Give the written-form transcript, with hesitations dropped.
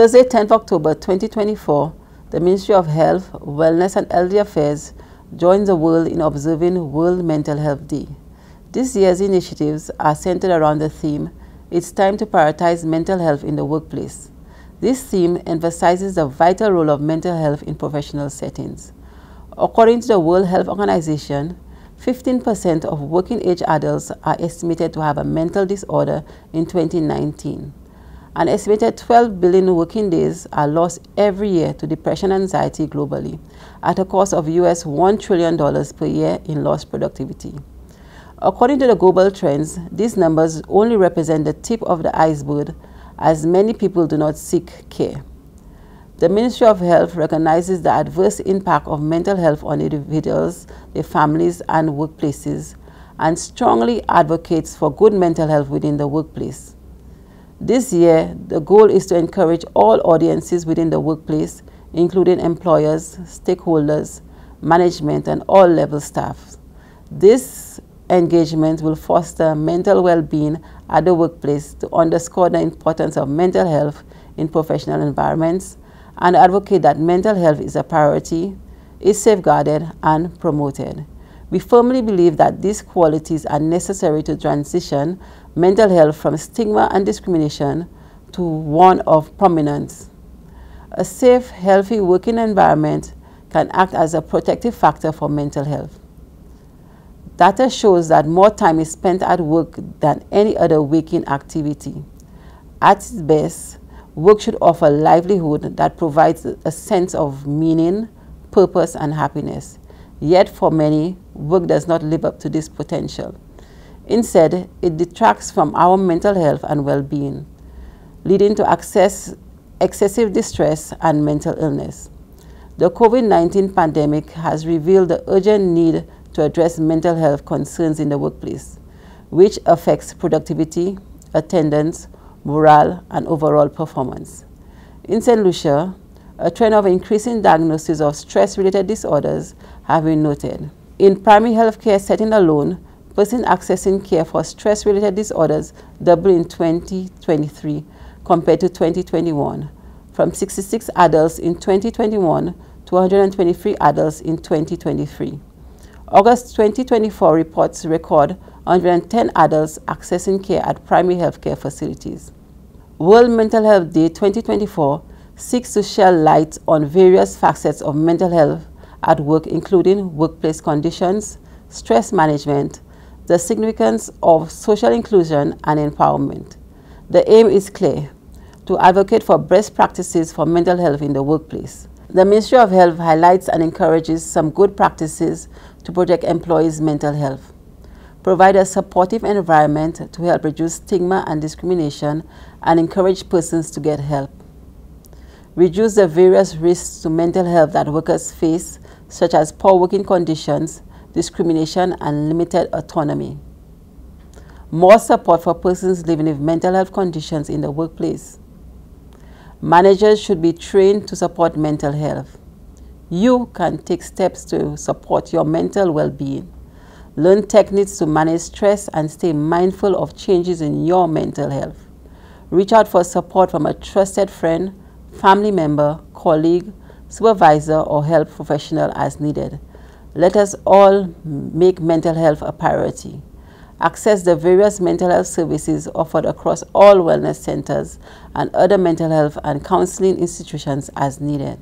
Thursday, 10th October 2024, the Ministry of Health, Wellness, and Elderly Affairs joins the world in observing World Mental Health Day. This year's initiatives are centered around the theme, "It's time to prioritize mental health in the workplace." This theme emphasizes the vital role of mental health in professional settings. According to the World Health Organization, 15% of working-age adults are estimated to have a mental disorder in 2019. An estimated 12 billion working days are lost every year to depression and anxiety globally, at a cost of US $1 trillion per year in lost productivity. According to the global trends, these numbers only represent the tip of the iceberg, as many people do not seek care. The Ministry of Health recognizes the adverse impact of mental health on individuals, their families, and workplaces, and strongly advocates for good mental health within the workplace. This year, the goal is to encourage all audiences within the workplace, including employers, stakeholders, management, and all-level staff. This engagement will foster mental well-being at the workplace to underscore the importance of mental health in professional environments and advocate that mental health is a priority, is safeguarded, and promoted. We firmly believe that these qualities are necessary to transition mental health from stigma and discrimination to one of prominence. A safe, healthy working environment can act as a protective factor for mental health. Data shows that more time is spent at work than any other waking activity. At its best, work should offer a livelihood that provides a sense of meaning, purpose, and happiness. Yet for many, work does not live up to this potential. Instead, it detracts from our mental health and well-being, leading to excessive distress and mental illness. The COVID-19 pandemic has revealed the urgent need to address mental health concerns in the workplace, which affects productivity, attendance, morale, and overall performance. In Saint Lucia, a trend of increasing diagnoses of stress-related disorders have been noted. In primary healthcare setting alone, persons accessing care for stress-related disorders doubled in 2023 compared to 2021, from 66 adults in 2021 to 123 adults in 2023. August 2024 reports record 110 adults accessing care at primary healthcare facilities. World Mental Health Day 2024 seeks to shed light on various facets of mental health at work, including workplace conditions, stress management, the significance of social inclusion, and empowerment. The aim is clear: to advocate for best practices for mental health in the workplace. The Ministry of Health highlights and encourages some good practices to protect employees' mental health. Provide a supportive environment to help reduce stigma and discrimination and encourage persons to get help. Reduce the various risks to mental health that workers face, such as poor working conditions, discrimination, and limited autonomy. More support for persons living with mental health conditions in the workplace. Managers should be trained to support mental health. You can take steps to support your mental well-being. Learn techniques to manage stress and stay mindful of changes in your mental health. Reach out for support from a trusted friend, family member, colleague, supervisor, or health professional as needed. Let us all make mental health a priority. Access the various mental health services offered across all wellness centers and other mental health and counseling institutions as needed.